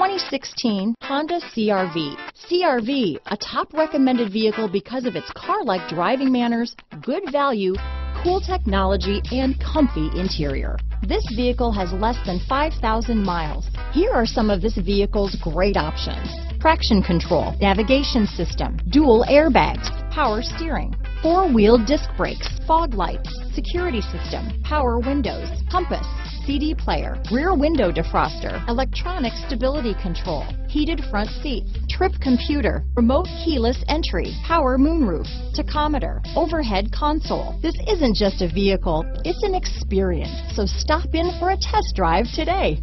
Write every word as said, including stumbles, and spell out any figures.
twenty sixteen Honda C R V. C R V, a top recommended vehicle because of its car-like driving manners, good value, cool technology, and comfy interior. This vehicle has less than five thousand miles. Here are some of this vehicle's great options: traction control, navigation system, dual airbags, power steering, four-wheel disc brakes, fog lights, security system, power windows, compass, C D player, rear window defroster, electronic stability control, heated front seats, trip computer, remote keyless entry, power moonroof, tachometer, overhead console. This isn't just a vehicle, it's an experience, so stop in for a test drive today.